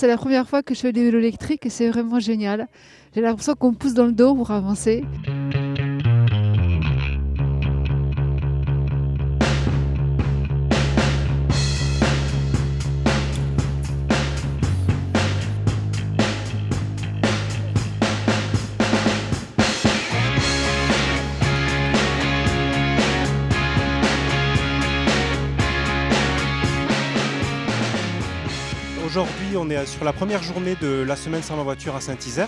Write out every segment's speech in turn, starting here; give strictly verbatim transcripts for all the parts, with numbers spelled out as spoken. C'est la première fois que je fais des vélos électriques et c'est vraiment génial. J'ai l'impression qu'on me pousse dans le dos pour avancer. Aujourd'hui, on est sur la première journée de la semaine sans la voiture à Saint-Izaire,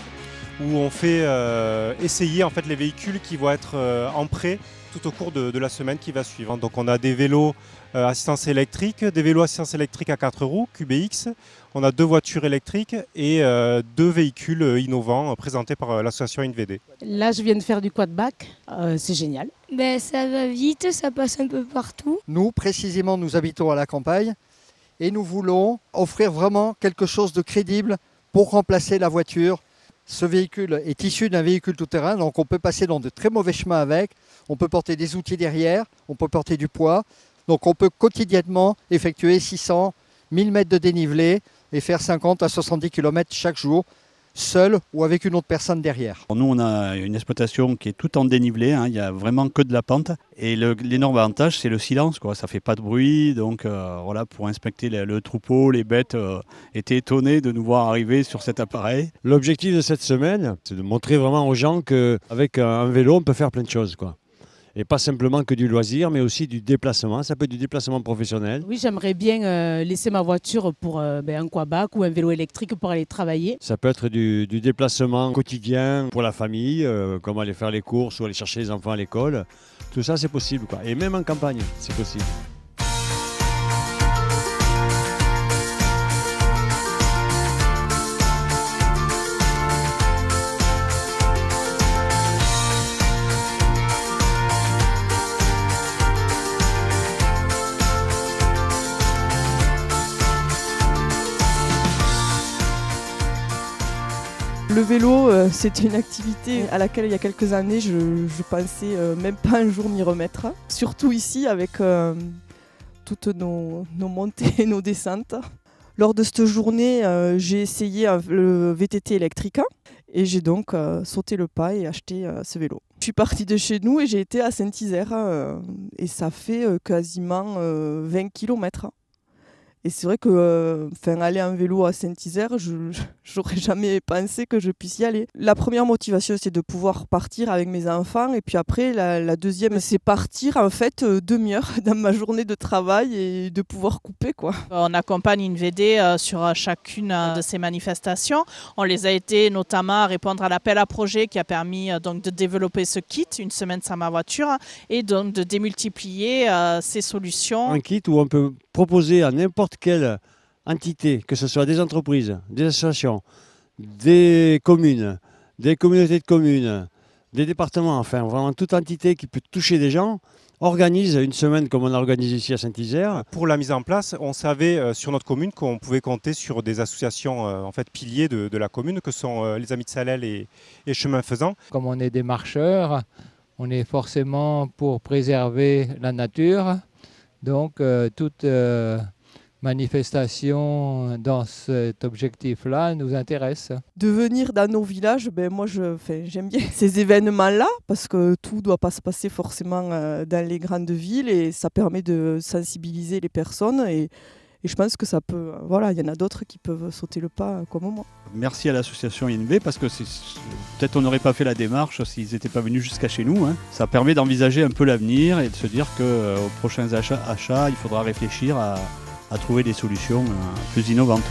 où on fait euh, essayer en fait, les véhicules qui vont être euh, en prêt tout au cours de, de la semaine qui va suivre. Donc on a des vélos euh, assistance électrique, des vélos assistance électrique à quatre roues, Q B X, on a deux voitures électriques et euh, deux véhicules innovants présentés par euh, l'association I N V. Là, je viens de faire du quad-back, euh, c'est génial. Ben, ça va vite, ça passe un peu partout. Nous, précisément, nous habitons à la campagne. Et nous voulons offrir vraiment quelque chose de crédible pour remplacer la voiture. Ce véhicule est issu d'un véhicule tout-terrain, donc on peut passer dans de très mauvais chemins avec. On peut porter des outils derrière, on peut porter du poids. Donc on peut quotidiennement effectuer six cents, mille mètres de dénivelé et faire cinquante à soixante-dix kilomètres chaque jour, seul ou avec une autre personne derrière. Nous, on a une exploitation qui est tout en dénivelé, hein, il n'y a vraiment que de la pente. Et l'énorme avantage, c'est le silence, quoi. Ça ne fait pas de bruit. Donc euh, voilà, pour inspecter le, le troupeau, les bêtes euh, étaient étonnés de nous voir arriver sur cet appareil. L'objectif de cette semaine, c'est de montrer vraiment aux gens qu'avec un vélo, on peut faire plein de choses, quoi. Et pas simplement que du loisir, mais aussi du déplacement. Ça peut être du déplacement professionnel. Oui, j'aimerais bien euh, laisser ma voiture pour euh, ben, un quad-back ou un vélo électrique pour aller travailler. Ça peut être du, du déplacement quotidien pour la famille, euh, comme aller faire les courses ou aller chercher les enfants à l'école. Tout ça, c'est possible, quoi. Et même en campagne, c'est possible. Le vélo, c'était une activité à laquelle il y a quelques années, je ne pensais même pas un jour m'y remettre. Surtout ici avec euh, toutes nos, nos montées et nos descentes. Lors de cette journée, euh, j'ai essayé le V T T électrique et j'ai donc euh, sauté le pas et acheté euh, ce vélo. Je suis partie de chez nous et j'ai été à Saint-Izaire euh, et ça fait euh, quasiment euh, vingt kilomètres. Et c'est vrai que euh, enfin, aller en vélo à Saint-Izaire, je n'aurais jamais pensé que je puisse y aller. La première motivation, c'est de pouvoir partir avec mes enfants. Et puis après, la, la deuxième, c'est partir en fait euh, demi-heure dans ma journée de travail et de pouvoir couper, quoi. On accompagne I N V D euh, sur chacune euh, de ces manifestations. On les a aidés notamment à répondre à l'appel à projet qui a permis euh, donc, de développer ce kit, une semaine sans ma voiture, et donc de démultiplier euh, ces solutions. Un kit où on peut proposer à n'importe quelle entité, que ce soit des entreprises, des associations, des communes, des communautés de communes, des départements, enfin vraiment toute entité qui peut toucher des gens, organise une semaine comme on organise ici à Saint-Izaire. Pour la mise en place, on savait euh, sur notre commune qu'on pouvait compter sur des associations euh, en fait piliers de, de la commune, que sont euh, les Amis de Salel et, et Chemin Faisant. Comme on est des marcheurs, on est forcément pour préserver la nature, donc euh, toute... Euh, manifestation dans cet objectif-là nous intéresse. De venir dans nos villages, ben moi je, enfin, j'aime bien ces événements-là parce que tout ne doit pas se passer forcément dans les grandes villes et ça permet de sensibiliser les personnes et, et je pense que ça peut, voilà, il y en a d'autres qui peuvent sauter le pas comme moi. Merci à l'association I N V parce que peut-être on n'aurait pas fait la démarche s'ils n'étaient pas venus jusqu'à chez nous, hein. Ça permet d'envisager un peu l'avenir et de se dire qu'aux prochains achats, achats, il faudra réfléchir à à trouver des solutions plus innovantes.